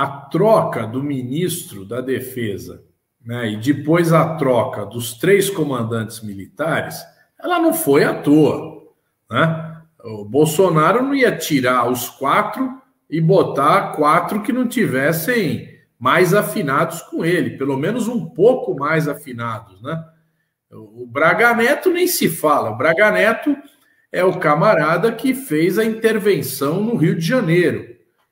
a troca do ministro da Defesa, né, e depois a troca dos 3 comandantes militares, ela não foi à toa, né? O Bolsonaro não ia tirar os 4 e botar 4 que não tivessem mais afinados com ele, pelo menos um pouco mais afinados, né? O Braga Neto nem se fala. O Braga Neto é o camarada que fez a intervenção no Rio de Janeiro,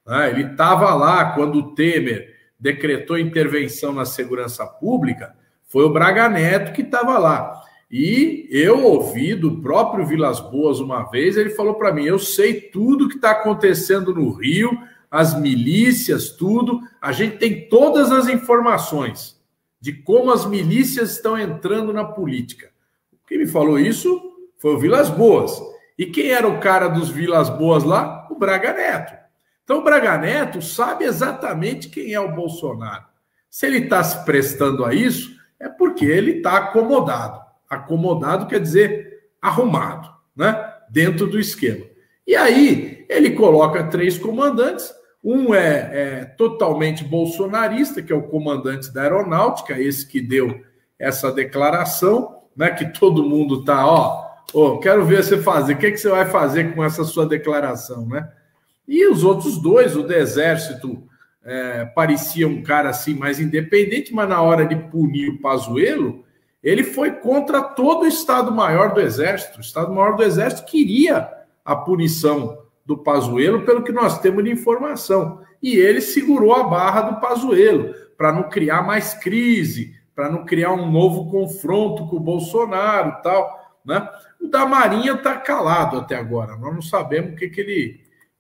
né? Ele estava lá quando o Temer decretou intervenção na segurança pública, foi o Braga Neto que estava lá. E eu ouvi do próprio Vilas Boas uma vez, ele falou para mim, eu sei tudo que está acontecendo no Rio, as milícias, tudo, a gente tem todas as informações de como as milícias estão entrando na política. Quem me falou isso foi o Vilas Boas. E quem era o cara dos Vilas Boas lá? O Braga Neto. Então o Braga Neto sabe exatamente quem é o Bolsonaro. Se ele está se prestando a isso, é porque ele está acomodado. Acomodado quer dizer arrumado, né? Dentro do esquema. E aí ele coloca 3 comandantes. Um é totalmente bolsonarista, que é o comandante da aeronáutica, esse que deu essa declaração, né, que todo mundo está, ó, quero ver você fazer, o que você vai fazer com essa sua declaração, né? E os outros 2, o do Exército, parecia um cara assim mais independente, mas na hora de punir o Pazuello, ele foi contra todo o Estado-Maior do Exército. O Estado-Maior do Exército queria a punição do Pazuello, pelo que nós temos de informação. E ele segurou a barra do Pazuello, para não criar mais crise, para não criar um novo confronto com o Bolsonaro e tal, né? O da Marinha está calado até agora, nós não sabemos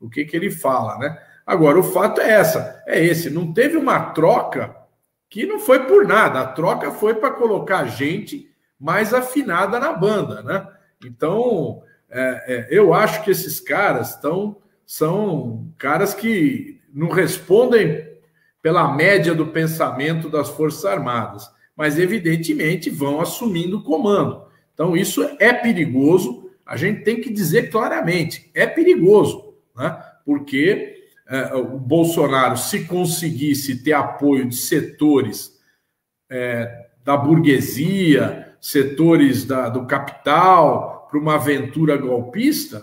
o que ele fala, né? Agora, o fato é esse, não teve uma troca que não foi por nada, a troca foi para colocar gente mais afinada na banda, né? Então... eu acho que esses caras são caras que não respondem pela média do pensamento das Forças Armadas, mas evidentemente vão assumindo o comando. Então isso é perigoso, a gente tem que dizer claramente, é perigoso, né? Porque o Bolsonaro, se conseguisse ter apoio de setores da burguesia, setores do capital... para uma aventura golpista,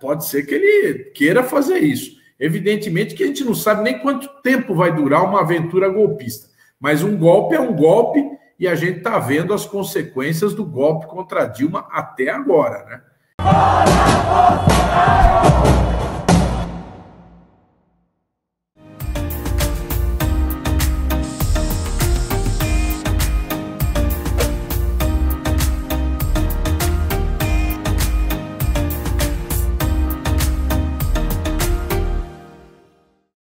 pode ser que ele queira fazer isso. Evidentemente que a gente não sabe nem quanto tempo vai durar uma aventura golpista, mas um golpe é um golpe e a gente está vendo as consequências do golpe contra Dilma até agora, né?